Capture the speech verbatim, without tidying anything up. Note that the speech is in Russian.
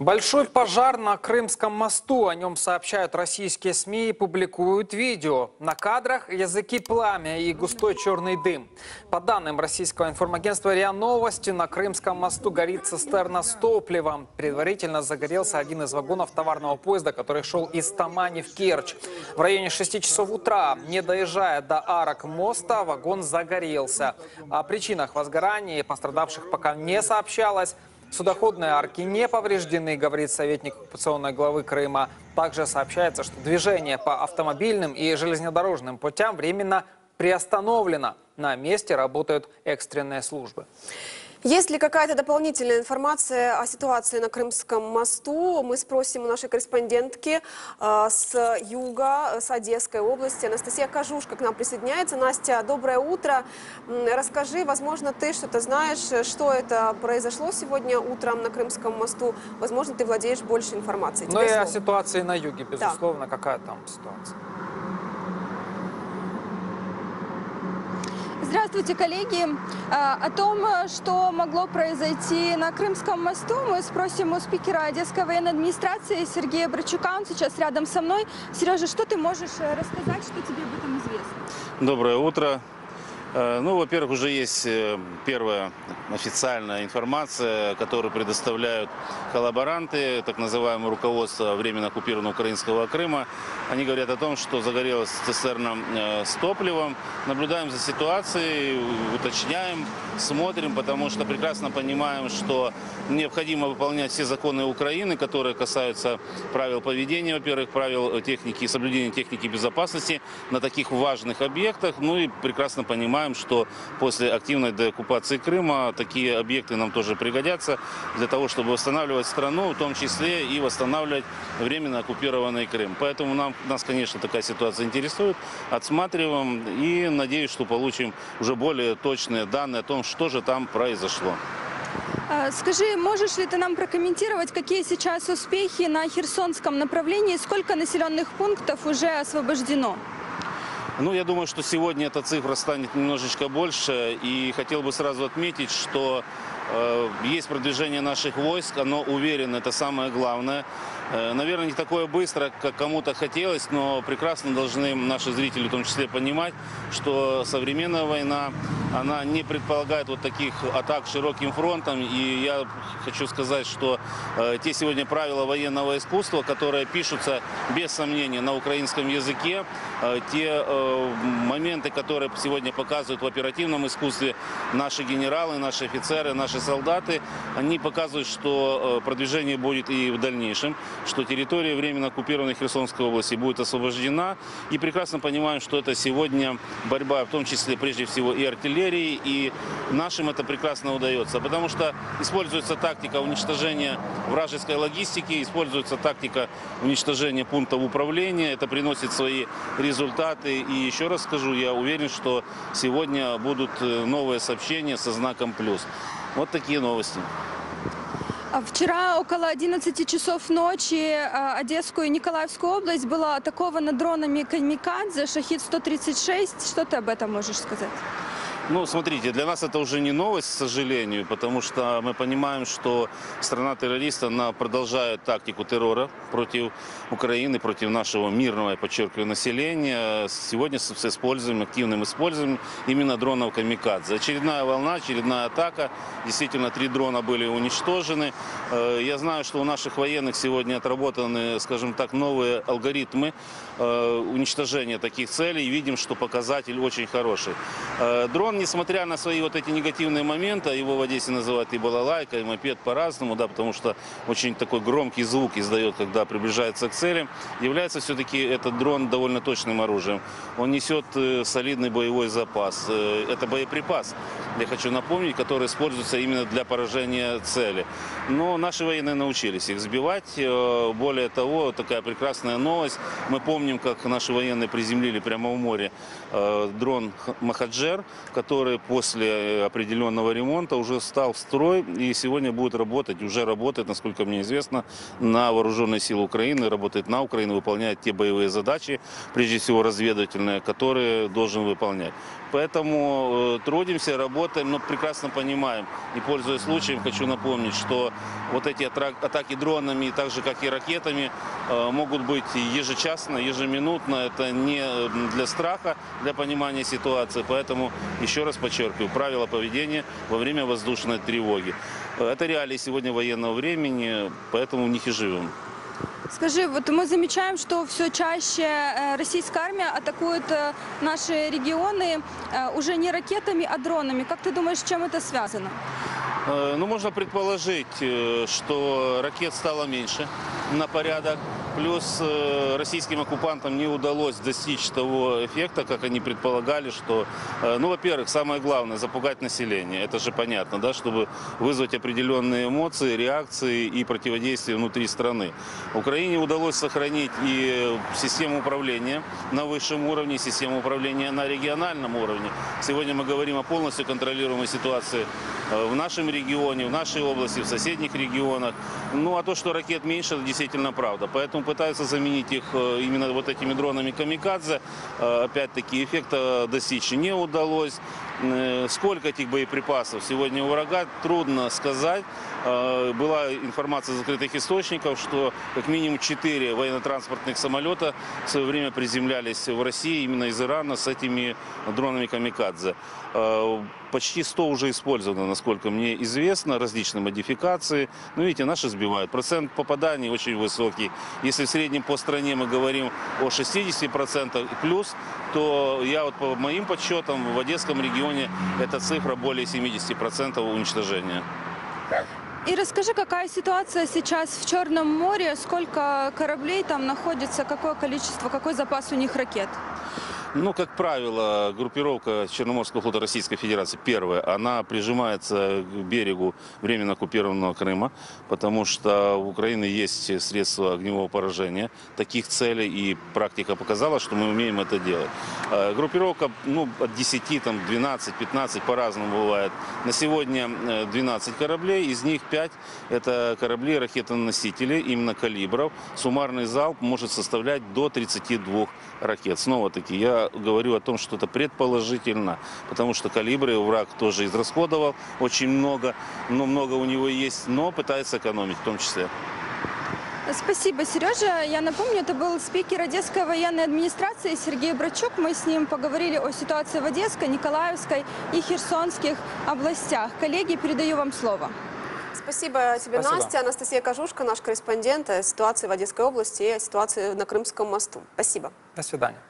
Большой пожар на Крымском мосту. О нем сообщают российские СМИ и публикуют видео. На кадрах языки пламя и густой черный дым. По данным российского информагентства РИА Новости, на Крымском мосту горит цистерна с топливом. Предварительно загорелся один из вагонов товарного поезда, который шел из Тамани в Керчь. В районе шести часов утра, не доезжая до арок моста, вагон загорелся. О причинах возгорания и пострадавших пока не сообщалось. Судоходные арки не повреждены, говорит советник оккупационной главы Крыма. Также сообщается, что движение по автомобильным и железнодорожным путям временно приостановлено. На месте работают экстренные службы. Есть ли какая-то дополнительная информация о ситуации на Крымском мосту? Мы спросим у нашей корреспондентки э, с юга, с Одесской области. Анастасия Кажушка к нам присоединяется. Настя, доброе утро. Расскажи, возможно, ты что-то знаешь, что это произошло сегодня утром на Крымском мосту. Возможно, ты владеешь больше информацией. Ну и о ситуации на юге, безусловно, да. Какая там ситуация? Здравствуйте, коллеги. О том, что могло произойти на Крымском мосту, мы спросим у спикера Одесской военной администрации Сергея Братчука. Он сейчас рядом со мной. Сережа, что ты можешь рассказать, что тебе об этом известно? Доброе утро. Ну, во-первых, уже есть первая официальная информация, которую предоставляют коллаборанты, так называемое руководство временно оккупированного украинского Крыма. Они говорят о том, что загорелась цистерна с топливом. Наблюдаем за ситуацией, уточняем, смотрим, потому что прекрасно понимаем, что необходимо выполнять все законы Украины, которые касаются правил поведения, во-первых, правил техники, соблюдения техники безопасности на таких важных объектах. Ну и прекрасно понимаем, что после активной деоккупации Крыма такие объекты нам тоже пригодятся для того, чтобы восстанавливать страну, в том числе и восстанавливать временно оккупированный Крым. Поэтому нам, нас, конечно, такая ситуация интересует. Отсматриваем и надеюсь, что получим уже более точные данные о том, что же там произошло. Скажи, можешь ли ты нам прокомментировать, какие сейчас успехи на Херсонском направлении, сколько населенных пунктов уже освобождено? Ну, я думаю, что сегодня эта цифра станет немножечко больше. И хотел бы сразу отметить, что э, есть продвижение наших войск, оно уверенно, это самое главное. Э, наверное, не такое быстро, как кому-то хотелось, но прекрасно должны наши зрители в том числе понимать, что современная война, она не предполагает вот таких атак широким фронтом. И я хочу сказать, что э, те сегодня правила военного искусства, которые пишутся, без сомнения, на украинском языке, э, те... Э, моменты, которые сегодня показывают в оперативном искусстве наши генералы, наши офицеры, наши солдаты, они показывают, что продвижение будет и в дальнейшем, что территория временно оккупированной Херсонской области будет освобождена. И прекрасно понимаем, что это сегодня борьба, в том числе, прежде всего, и артиллерии, и нашим это прекрасно удается, потому что используется тактика уничтожения вражеской логистики, используется тактика уничтожения пунктов управления, это приносит свои результаты. И еще раз скажу, я уверен, что сегодня будут новые сообщения со знаком плюс. Вот такие новости. Вчера около одиннадцати часов ночи Одесскую и Николаевскую область была атакована дронами камикадзе Шахид сто тридцать шесть. Что ты об этом можешь сказать? Ну, смотрите, для нас это уже не новость, к сожалению, потому что мы понимаем, что страна террориста, она продолжает тактику террора против Украины, против нашего мирного, я подчеркиваю, населения. Сегодня с использованием, активным использованием именно дронов камикадзе. Очередная волна, очередная атака. Действительно, три дрона были уничтожены. Я знаю, что у наших военных сегодня отработаны, скажем так, новые алгоритмы уничтожения таких целей. Видим, что показатель очень хороший. Дрон, несмотря на свои вот эти негативные моменты, его в Одессе называют и балалайка, и мопед по-разному, да, потому что очень такой громкий звук издает, когда приближается к цели, является все-таки этот дрон довольно точным оружием. Он несет солидный боевой запас. Это боеприпас, я хочу напомнить, который используется именно для поражения цели. Но наши военные научились их сбивать. Более того, такая прекрасная новость. Мы помним, как наши военные приземлили прямо в море дрон Махаджер, который после определенного ремонта уже стал в строй и сегодня будет работать, уже работает, насколько мне известно, на вооруженные силы Украины, работает на Украину, выполняет те боевые задачи, прежде всего разведывательные, которые должен выполнять. Поэтому трудимся, работаем. работаем, но прекрасно понимаем. И, пользуясь случаем, хочу напомнить, что вот эти атаки дронами, так же, как и ракетами, могут быть ежечасно, ежеминутно. Это не для страха, для понимания ситуации. Поэтому, еще раз подчеркиваю, правила поведения во время воздушной тревоги. Это реалии сегодня военного времени, поэтому в них и живем. Скажи, вот мы замечаем, что все чаще российская армия атакует наши регионы уже не ракетами, а дронами. Как ты думаешь, с чем это связано? Ну, можно предположить, что ракет стало меньше на порядок. Плюс российским оккупантам не удалось достичь того эффекта, как они предполагали, что, ну, во-первых, самое главное, запугать население. Это же понятно, да, чтобы вызвать определенные эмоции, реакции и противодействие внутри страны. Украине удалось сохранить и систему управления на высшем уровне, систему управления на региональном уровне. Сегодня мы говорим о полностью контролируемой ситуации в нашем регионе, в нашей области, в соседних регионах. Ну, а то, что ракет меньше, это действительно правда. Поэтому пытаются заменить их именно вот этими дронами камикадзе. Опять-таки, эффекта достичь не удалось. Сколько этих боеприпасов сегодня у врага, трудно сказать. Была информация из закрытых источников, что как минимум четыре военно-транспортных самолета в свое время приземлялись в России именно из Ирана с этими дронами камикадзе. Почти сто уже использовано, насколько мне известно, различные модификации. Ну, видите, наши сбивают. Процент попаданий очень высокий. Если в среднем по стране мы говорим о шестидесяти процентах плюс, то я вот по моим подсчетам в Одесском регионе эта цифра более семидесяти процентов уничтожения. И расскажи, какая ситуация сейчас в Черном море, сколько кораблей там находится, какое количество, какой запас у них ракет? Ну, как правило, группировка Черноморского флота Российской Федерации, первая, она прижимается к берегу временно оккупированного Крыма, потому что у Украины есть средства огневого поражения таких целей, и практика показала, что мы умеем это делать. Группировка, ну, от десяти, там, двенадцати, пятнадцати, по-разному бывает. На сегодня двенадцать кораблей, из них пять – это корабли ракетоносители, именно калибров. Суммарный залп может составлять до тридцати двух ракет. Снова-таки, я говорю о том, что это предположительно, потому что калибры враг тоже израсходовал очень много, но много у него есть, но пытается экономить в том числе. Спасибо, Сережа. Я напомню, это был спикер Одесской военной администрации Сергей Братчук. Мы с ним поговорили о ситуации в Одесской, Николаевской и Херсонских областях. Коллеги, передаю вам слово. Спасибо тебе, Спасибо. Настя. Анастасия Кажушка, наш корреспондент, о ситуации в Одесской области и о ситуации на Крымском мосту. Спасибо. До свидания.